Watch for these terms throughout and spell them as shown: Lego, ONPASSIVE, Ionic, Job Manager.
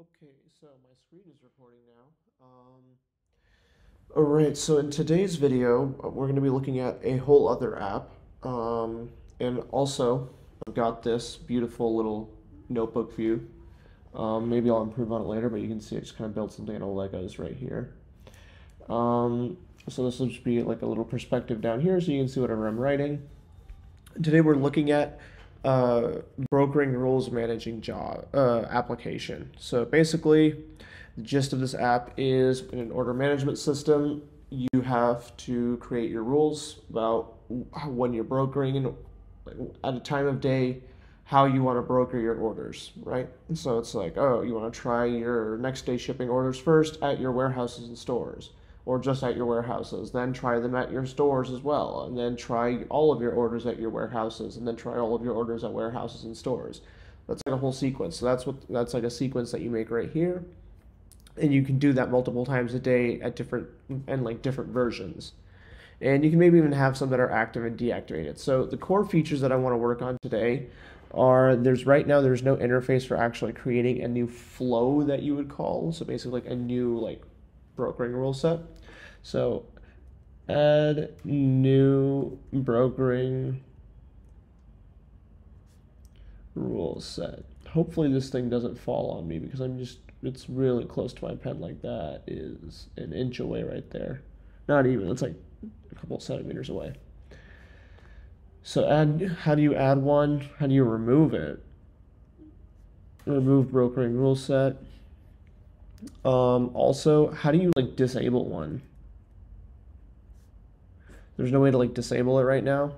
Okay, so my screen is reporting now. All right, so in today's video, we're going to be looking at a whole other app. And also, I've got this beautiful little notebook view. Maybe I'll improve on it later, but you can see I just kind of built something out of Legos right here. So this will just be like a little perspective down here so you can see whatever I'm writing. Today we're looking at brokering rules managing job application. So basically, the gist of this app is in an order management system, you have to create your rules about when you're brokering and at a time of day, how you want to broker your orders, right? And so it's like, oh, you want to try your next day shipping orders first at your warehouses and stores, or just at your warehouses, then try them at your stores as well, and then try all of your orders at your warehouses, and then try all of your orders at warehouses and stores. That's like a whole sequence. So that's like a sequence that you make right here, and you can do that multiple times a day at different versions. And you can maybe even have some that are active and deactivated. So the core features that I want to work on today are, right now there's no interface for actually creating a new flow that you would call, so basically like a new brokering rule set. So add new brokering rule set. Hopefully this thing doesn't fall on me because it's really close to my pen. Like that is an inch away right there. Not even, it's like a couple of centimeters away. So how do you add one? How do you remove it? Remove brokering rule set. Also, how do you disable one? There's no way to disable it right now.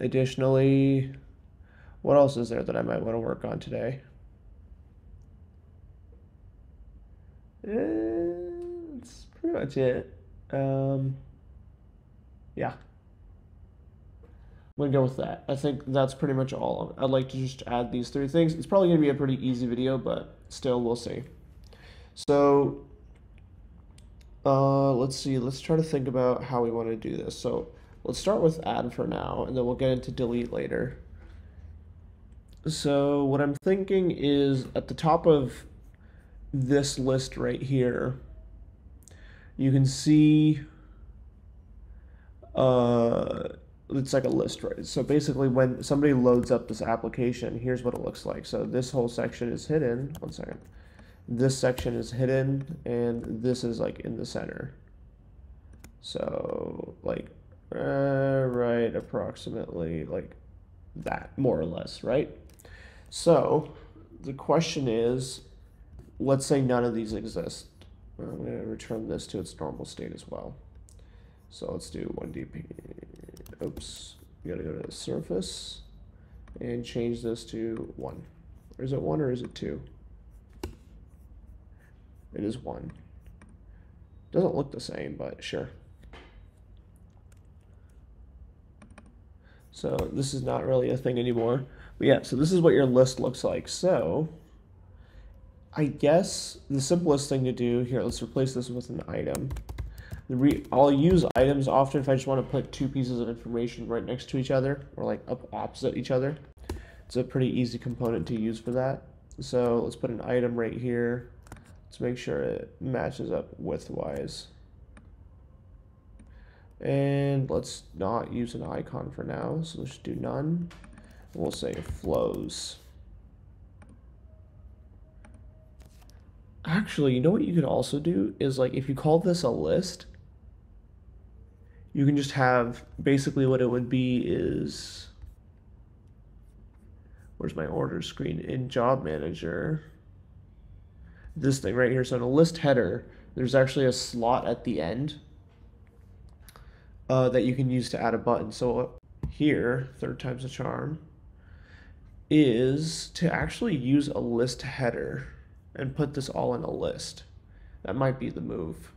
Additionally, what else is there that I might want to work on today? That's pretty much it. Yeah, I'm gonna go with that. I think that's pretty much all of it. I'd like to just add these three things. It's probably gonna be a pretty easy video, but still, we'll see. So let's see, let's try to think about how we want to do this. So let's start with add for now, and then we'll get into delete later. So what I'm thinking is at the top of this list right here, you can see it's like a list, right? So basically when somebody loads up this application, here's what it looks like. So this whole section is hidden. One second. This section is hidden and this is like in the center. So like right approximately like that, more or less, right? So the question is, let's say none of these exist. I'm going to return this to its normal state as well. So let's do 1DP. Oops, you gotta go to the surface and change this to 1. Or is it 1 or is it 2? It is 1. Doesn't look the same, but sure. So this is not really a thing anymore. But yeah, so this is what your list looks like. So I guess the simplest thing to do here, let's replace this with an item. I'll use items often if I just want to put two pieces of information right next to each other or opposite each other. It's a pretty easy component to use for that. So let's put an item right here. Let's make sure it matches up widthwise. And let's not use an icon for now. So let's do none. We'll say flows. Actually, you know what you could also do is if you call this a list, you can just have basically what it would be is, where's my order screen? In Job Manager, this thing right here. So in a list header, there's actually a slot at the end that you can use to add a button. So here, third time's a charm, is to actually use a list header and put this all in a list. That might be the move.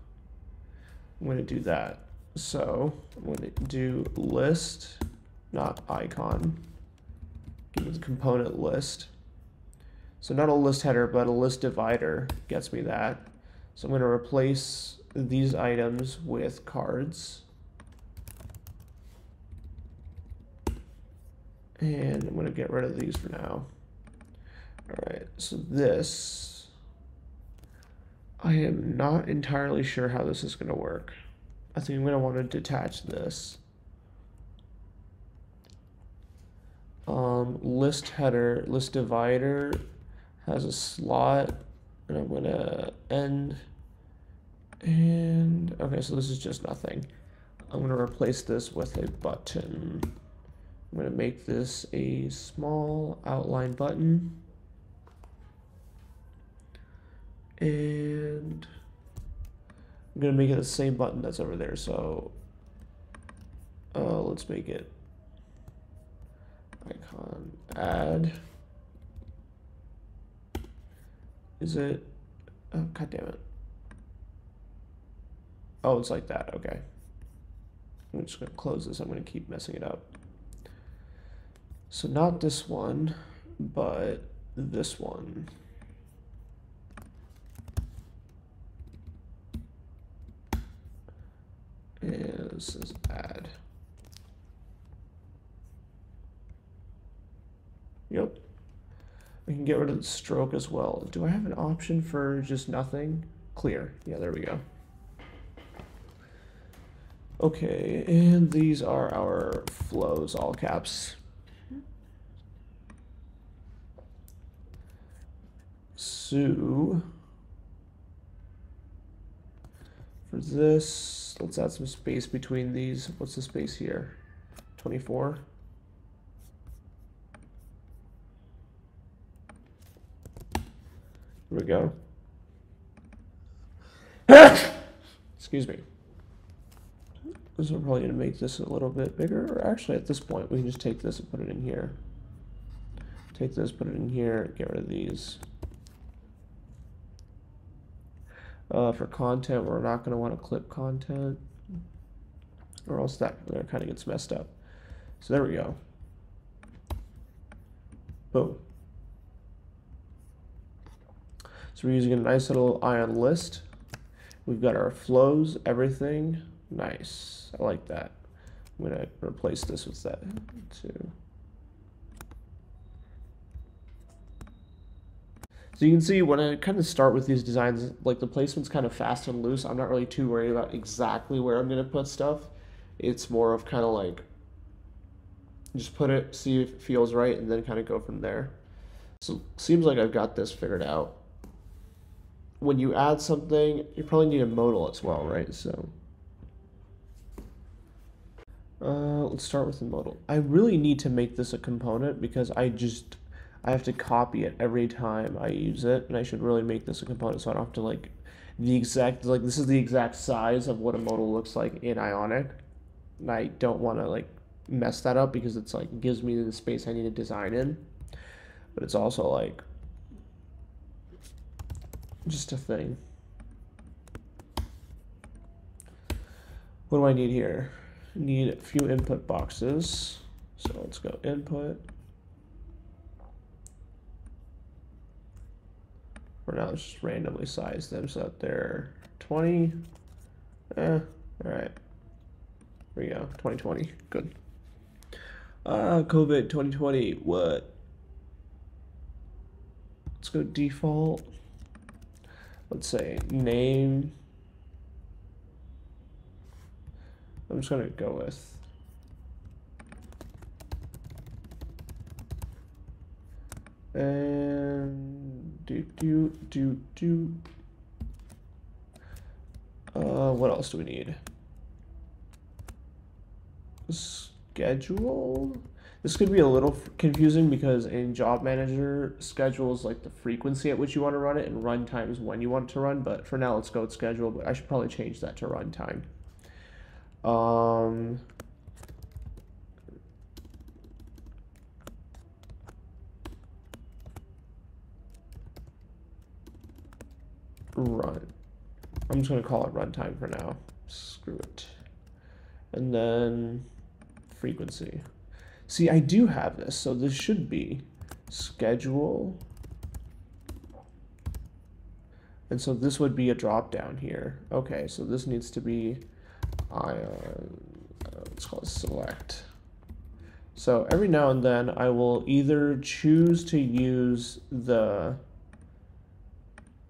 I'm going to do that. So I'm going to do list, not icon. Give it the component list. So not a list header, but a list divider gets me that. So I'm going to replace these items with cards. And I'm going to get rid of these for now. Alright, so this, I am not entirely sure how this is going to work. I think I'm going to want to detach this. List header, list divider has a slot, and I'm going to end, and okay, so this is just nothing. I'm going to replace this with a button. I'm going to make this a small outline button, and I'm going to make it the same button that's over there, so let's make it icon add. Is it, oh god damn it, oh it's like that. Okay, I'm just going to close this. I'm going to keep messing it up, so not this one but this one. And this is add. Yep. We can get rid of the stroke as well. Do I have an option for just nothing? Clear. Yeah, there we go. Okay, and these are our flows, all caps. So for this, let's add some space between these. What's the space here? 24. Here we go. Excuse me. So we're probably going to make this a little bit bigger, or actually at this point we can just take this and put it in here. Take this, put it in here, get rid of these. For content, we're not going to want to clip content, or else that kind of gets messed up. So there we go. Boom. So we're using a nice little ion list. We've got our flows, everything. Nice. I like that. I'm going to replace this with that too. So you can see when I kind of start with these designs, like the placement's kind of fast and loose. I'm not really too worried about exactly where I'm going to put stuff. It's more of kind of like just put it, see if it feels right, and then kind of go from there. So it seems like I've got this figured out. When you add something, you probably need a modal as well, right? So let's start with the modal. I really need to make this a component because I have to copy it every time I use it, and I should really make this a component so I don't have to like the exact, like this is the exact size of what a modal looks like in Ionic, and I don't want to like mess that up because it's like gives me the space I need to design in, but it's also like just a thing. What do I need here? I need a few input boxes, so let's go input. For now, let's just randomly size them so that they're 20. All right. There we go. 2020. Good. COVID 2020. What? Let's go default. Let's say name. I'm just going to go with and do. What else do we need? Schedule. This could be a little confusing because in Job Manager, schedules like the frequency at which you want to run it, and run time is when you want it to run. But for now, let's go with schedule. But I should probably change that to run time. Run. I'm just going to call it runtime for now. Screw it. And then frequency. See, I do have this, so this should be schedule. And so this would be a drop down here. Okay, so this needs to be ion. Let's call it select. So every now and then I will either choose to use the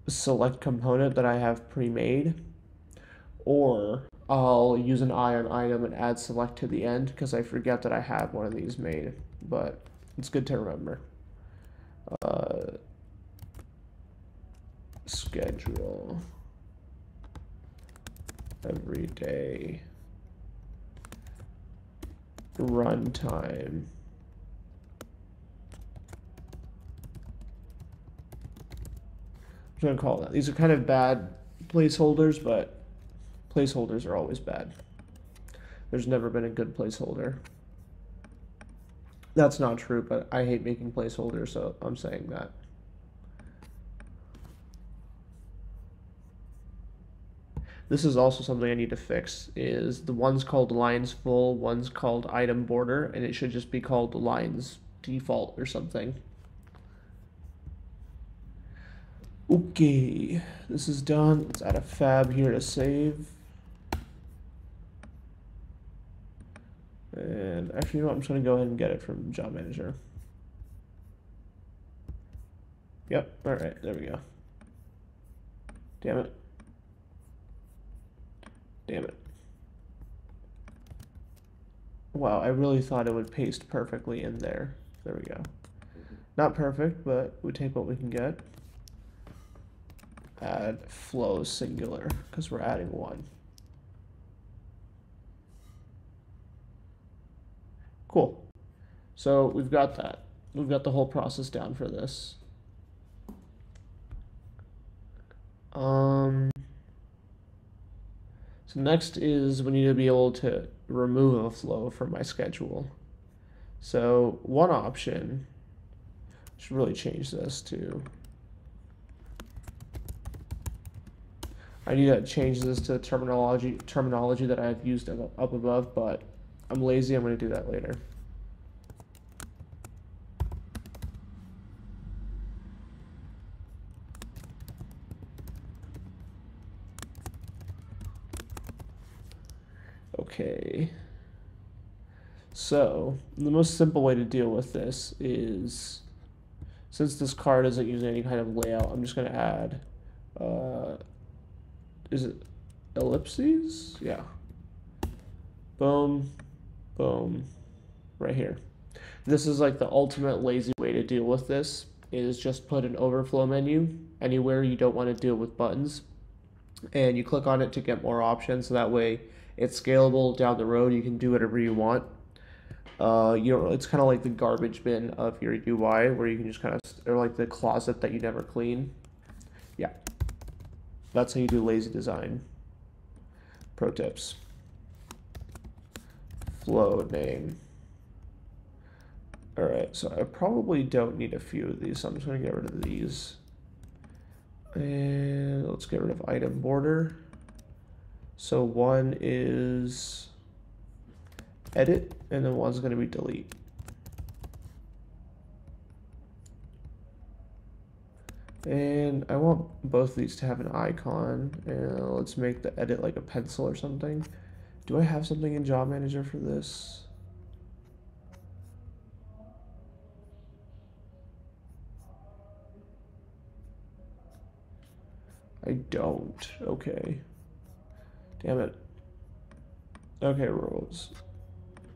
select component that I have pre-made, or I'll use an ion item and add select to the end because I forget that I have one of these made, but it's good to remember. Schedule every day runtime I'm gonna call that. These are kind of bad placeholders, but placeholders are always bad. There's never been a good placeholder. That's not true, but I hate making placeholders, so I'm saying that. This is also something I need to fix, is the one's called lines full, one's called item border, and it should just be called lines default or something. Okay, this is done. Let's add a fab here to save. And actually, you know what? I'm just going to go ahead and get it from Job Manager. Yep, all right, there we go. Damn it. Damn it. Wow, I really thought it would paste perfectly in there. There we go. Not perfect, but we take what we can get. Add flow singular, because we're adding one. Cool. So we've got that. We've got the whole process down for this. So next is we need to be able to remove a flow from my schedule. So one option, I should really change this to, I need to change this to terminology that I've used up above, but I'm lazy, I'm going to do that later. Okay. So, the most simple way to deal with this is, since this card isn't using any kind of layout, I'm just going to add is it ellipses? Yeah. Boom, boom, right here. This is like the ultimate lazy way to deal with this, is just put an overflow menu anywhere you don't want to deal with buttons, and you click on it to get more options, so that way it's scalable down the road, you can do whatever you want. You don't, it's kind of like the garbage bin of your UI, where you can just kind of, or like the closet that you never clean. Yeah. That's how you do lazy design. Pro tips. Flow name. All right, so I probably don't need a few of these, so I'm just gonna get rid of these. And let's get rid of item border. So one is edit, and then one's gonna be delete. And I want both of these to have an icon, and let's make the edit like a pencil or something. Do I have something in Job Manager for this? I don't. Okay. Damn it. Okay, rules.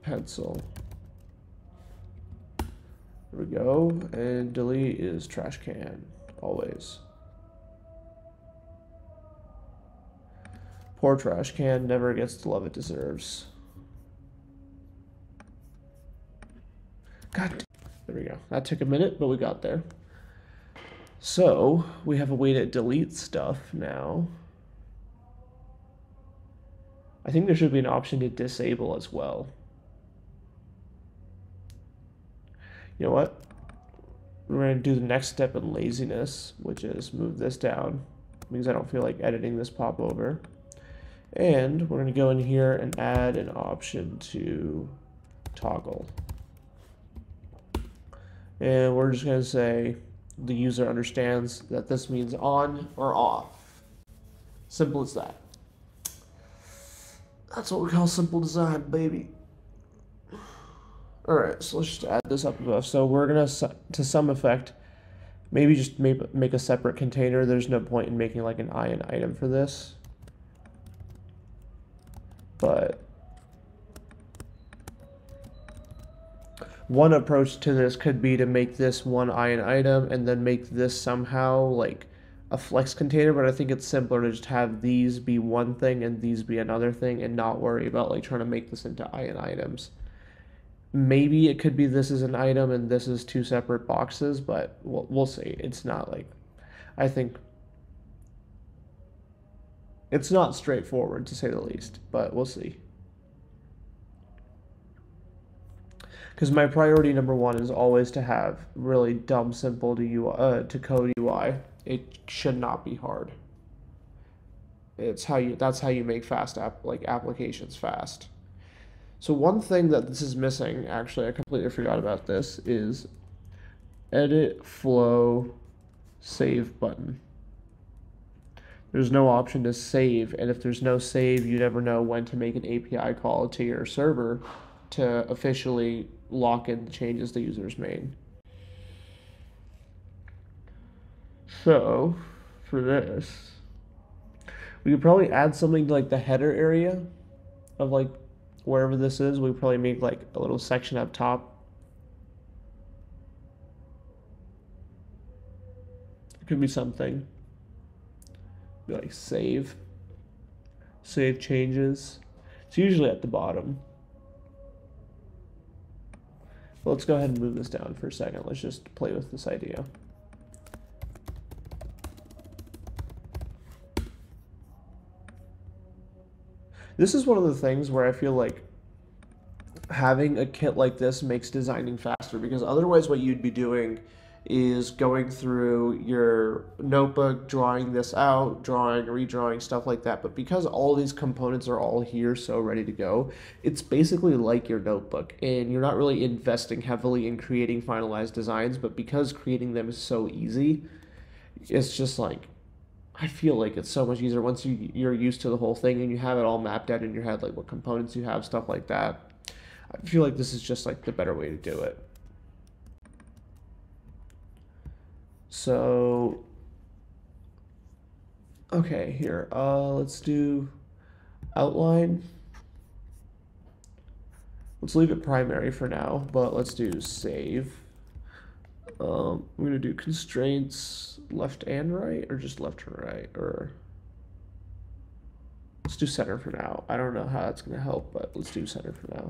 Pencil. There we go. And delete is trash can. Always. Poor trash can never gets the love it deserves. God, there we go. That took a minute, but we got there. So we have a way to delete stuff now. I think there should be an option to disable as well. You know what? We're going to do the next step in laziness, which is move this down, because I don't feel like editing this pop over. And we're going to go in here and add an option to toggle. And we're just going to say the user understands that this means on or off. Simple as that. That's what we call simple design, baby. All right, so let's just add this up above. So we're gonna, to some effect, maybe just make a separate container. There's no point in making like an IN item for this. But one approach to this could be to make this one IN item and then make this somehow like a flex container, but I think it's simpler to just have these be one thing and these be another thing and not worry about like trying to make this into IN items. Maybe it could be this is an item and this is two separate boxes, but we'll see. It's not like, I think it's not straightforward to say the least, but we'll see. Because my priority number one is always to have really dumb, simple to code UI. It should not be hard. It's how you. That's how you make fast applications fast. So one thing that this is missing, actually, I completely forgot about this, is edit flow save button. There's no option to save, and if there's no save, you never know when to make an API call to your server to officially lock in the changes the user's made. So for this, we could probably add something to like the header area of like wherever this is. We probably make like a little section up top. It could be something. Be like save changes. It's usually at the bottom. But let's go ahead and move this down for a second. Let's just play with this idea. This is one of the things where I feel like having a kit like this makes designing faster, because otherwise what you'd be doing is going through your notebook, drawing this out, redrawing, stuff like that. But because all these components are all here, so ready to go, it's basically like your notebook, and you're not really investing heavily in creating finalized designs, but because creating them is so easy, it's just like, I feel like it's so much easier once you're used to the whole thing and you have it all mapped out in your head, like what components you have, stuff like that. I feel like this is just like the better way to do it. So, okay, here, let's do outline. Let's leave it primary for now, but let's do save. I'm gonna do constraints left and right, or just left and right, or let's do center for now. I don't know how that's gonna help, but let's do center for now.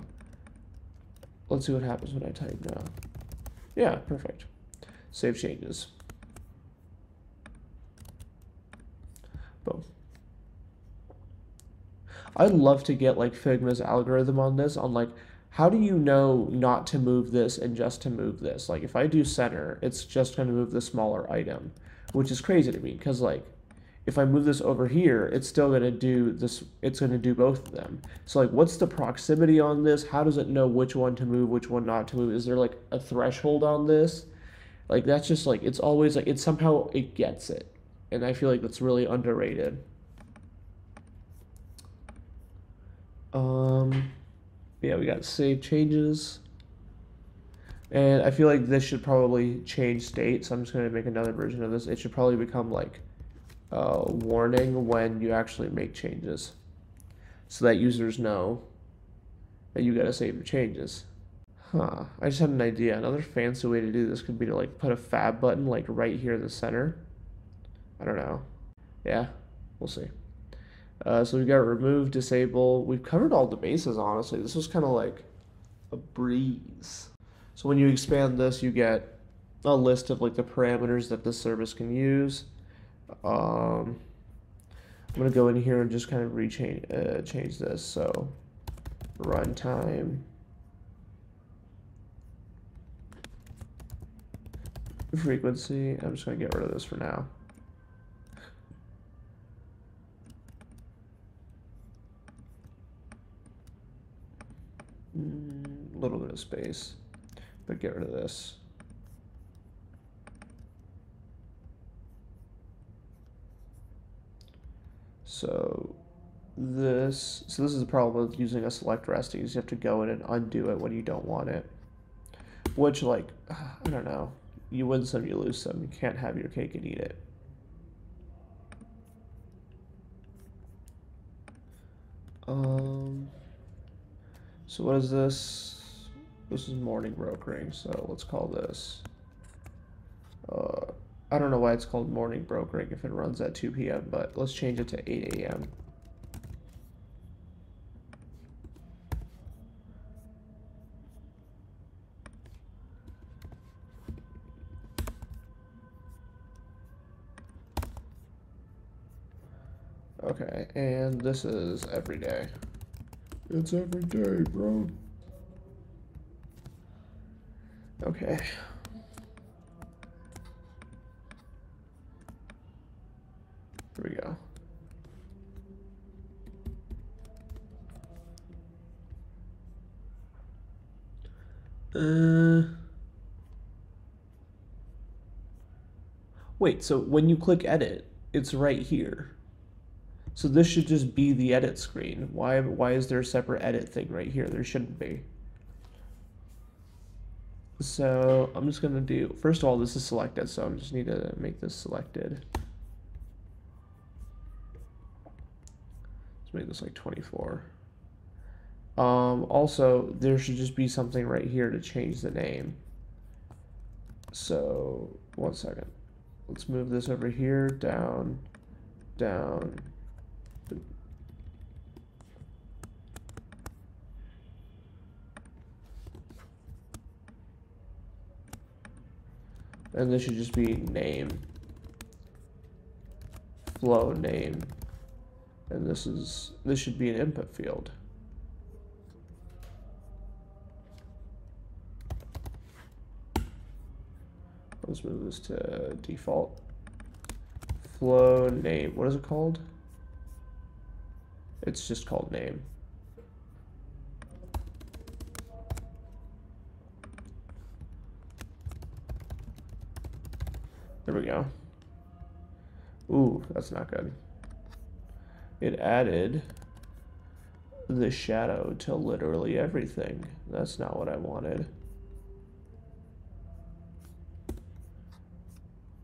Let's see what happens when I type now. Yeah, perfect. Save changes. Boom. I'd love to get like Figma's algorithm on this, on like, how do you know not to move this and just to move this? Like if I do center, it's just going to move the smaller item, which is crazy to me, because like if I move this over here, it's still going to do this. It's going to do both of them. So like, what's the proximity on this? How does it know which one to move, which one not to move? Is there like a threshold on this? Like that's just like, it's always like, it's somehow it gets it. And I feel like that's really underrated. Yeah, we got save changes, and I feel like this should probably change state, so I'm just going to make another version of this. It should probably become like a warning when you actually make changes, so that users know that you got to save your changes. Huh, I just had an idea. Another fancy way to do this could be to like put a fab button like right here in the center. I don't know. Yeah, we'll see. So we've got remove, disable. We've covered all the bases, honestly. This was kind of like a breeze. So when you expand this, you get a list of like the parameters that this service can use. I'm going to go in here and just kind of change this. So runtime. Frequency. I'm just going to get rid of this for now. A little bit of space, but get rid of this. So this is the problem with using a select resting, is you have to go in and undo it when you don't want it. Which, like, I don't know. You win some, you lose some. You can't have your cake and eat it. So what is this? This is morning brokering, so let's call this. I don't know why it's called morning brokering if it runs at 2 p.m., but let's change it to 8 a.m. Okay, and this is every day. It's every day, bro. Okay. Here we go. Wait, so when you click edit, it's right here. So this should just be the edit screen. Why is there a separate edit thing right here? There shouldn't be. So I'm just gonna do, first of all, this is selected, so I just need to make this selected. Let's make this like 24. Also, there should just be something right here to change the name. So, 1 second. Let's move this over here, down, down. And this should just be name, flow name, and this should be an input field. Let's move this to default. Flow name, what is it called? It's just called name. There we go. Ooh, that's not good. It added the shadow to literally everything. That's not what I wanted.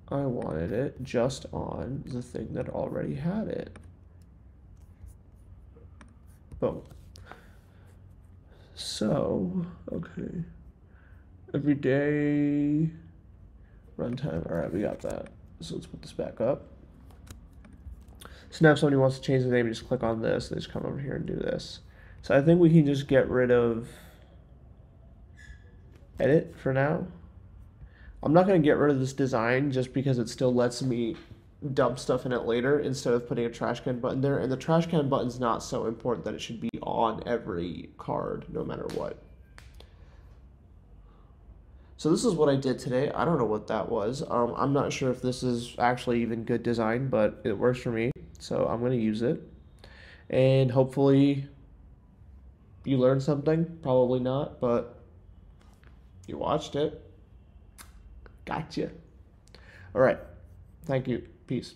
I wanted it just on the thing that already had it. Boom. So, okay. Every day. Runtime, all right, we got that. So let's put this back up. So now if somebody wants to change the name, just click on this, they just come over here and do this. So I think we can just get rid of edit for now. I'm not gonna get rid of this design just because it still lets me dump stuff in it later instead of putting a trash can button there. And the trash can button's not so important that it should be on every card, no matter what. So this is what I did today. I don't know what that was. I'm not sure if this is actually even good design, but it works for me. So I'm going to use it. And hopefully you learned something. Probably not, but you watched it. Gotcha. All right. Thank you. Peace.